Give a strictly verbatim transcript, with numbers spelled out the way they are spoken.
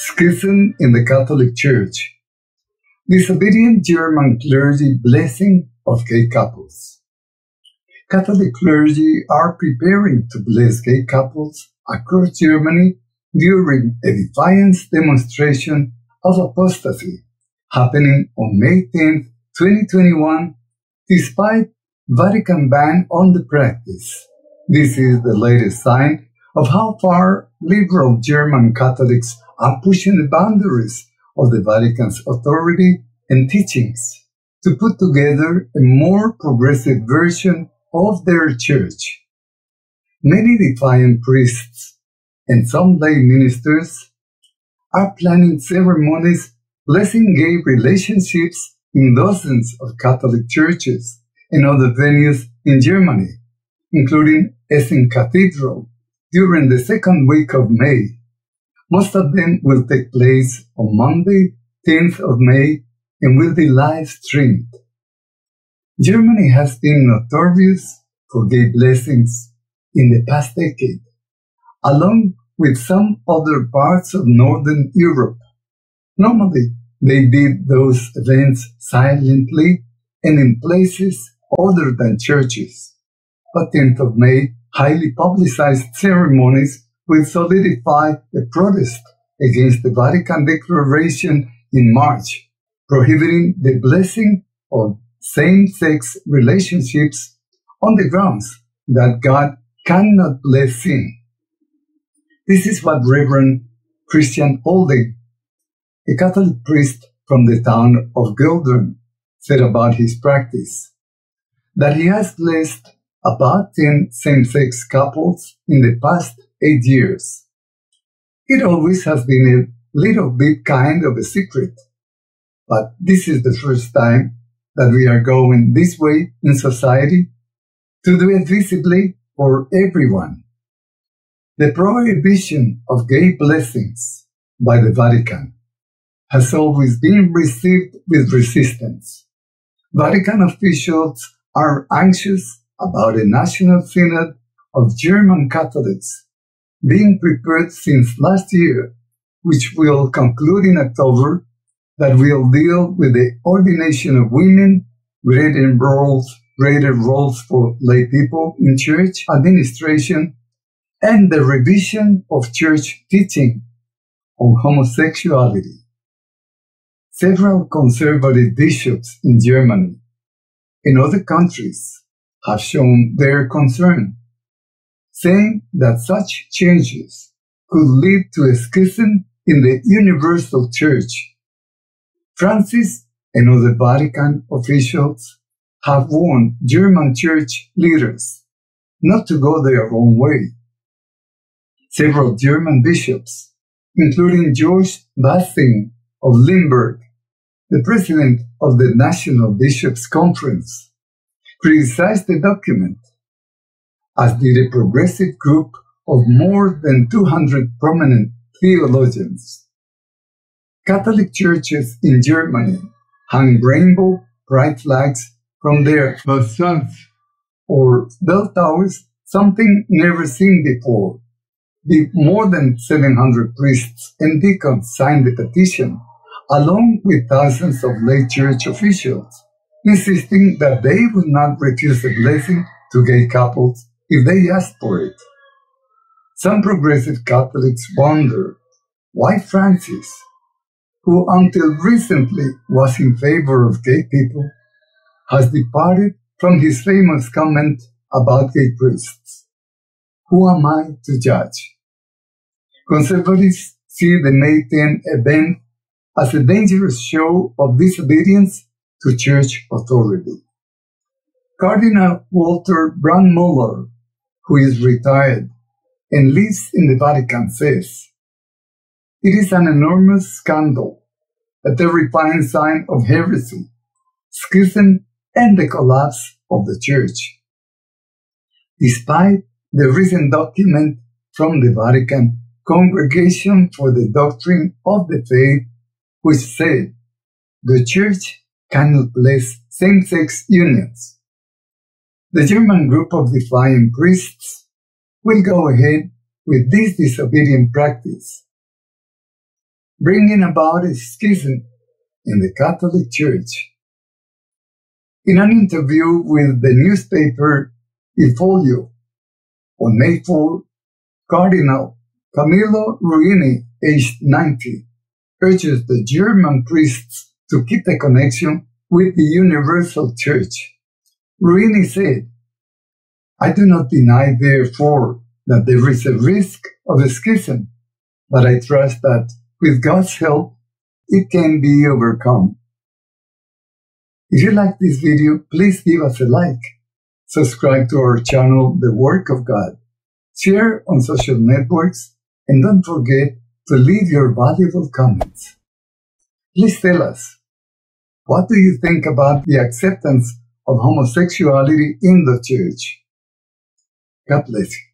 schism in the Catholic Church, disobedient German clergy blessing of gay couples. Catholic clergy are preparing to bless gay couples across Germany during a defiance demonstration of apostasy happening on May tenth, twenty twenty-one, despite Vatican ban on the practice. This is the latest sign of how far liberal German Catholics are pushing the boundaries of the Vatican's authority and teachings to put together a more progressive version of their church. Many defiant priests and some lay ministers are planning ceremonies blessing gay relationships in dozens of Catholic churches and other venues in Germany, including Essen Cathedral, during the second week of May. Most of them will take place on Monday, tenth of May, and will be live-streamed. Germany has been notorious for gay blessings in the past decade, along with some other parts of Northern Europe. Normally, they did those events silently and in places other than churches. But tenth of May, highly publicized ceremonies will solidify a protest against the Vatican Declaration in March, prohibiting the blessing of same-sex relationships on the grounds that God cannot bless sin. This is what Reverend Christian Holding, a Catholic priest from the town of Gilden, said about his practice, that he has blessed about ten same-sex couples in the past eight years. It always has been a little bit kind of a secret, but this is the first time that we are going this way in society to do it visibly for everyone. The prohibition of gay blessings by the Vatican has always been received with resistance. Vatican officials are anxious about a national synod of German Catholics being prepared since last year, which will conclude in October, that will deal with the ordination of women, greater roles, greater roles for lay people in church administration, and the revision of church teaching on homosexuality. Several conservative bishops in Germany and other countries have shown their concern, saying that such changes could lead to a schism in the Universal Church. Francis and other Vatican officials have warned German church leaders not to go their own way. Several German bishops, including George Bätzing of Limburg, the president of the National Bishops' Conference, criticized the document, as did a progressive group of more than two hundred prominent theologians. Catholic churches in Germany hung rainbow pride flags from their bastions or bell towers, something never seen before. The more than seven hundred priests and deacons signed the petition, along with thousands of lay church officials, insisting that they would not refuse a blessing to gay couples if they asked for it. Some progressive Catholics wonder why Francis, who until recently was in favor of gay people, has departed from his famous comment about gay priests. Who am I to judge? Conservatives see the May tenth event as a dangerous show of disobedience to church authority. Cardinal Walter Brandmüller, who is retired and lives in the Vatican, says, "It is an enormous scandal, a terrifying sign of heresy, schism, and the collapse of the Church." Despite the recent document from the Vatican Congregation for the Doctrine of the Faith, which said, "The Church cannot bless same-sex unions," the German group of defiant priests will go ahead with this disobedient practice. bringing about a schism in the Catholic Church. In an interview with the newspaper Il Folio on May fourth, Cardinal Camillo Ruini, aged ninety, urges the German priests to keep the connection with the Universal Church. Ruini said, "I do not deny, therefore, that there is a risk of a schism, but I trust that, with God's help, it can be overcome." If you like this video, please give us a like, subscribe to our channel, The Work of God, share on social networks, and don't forget to leave your valuable comments. Please tell us, what do you think about the acceptance of homosexuality in the Church? God bless you.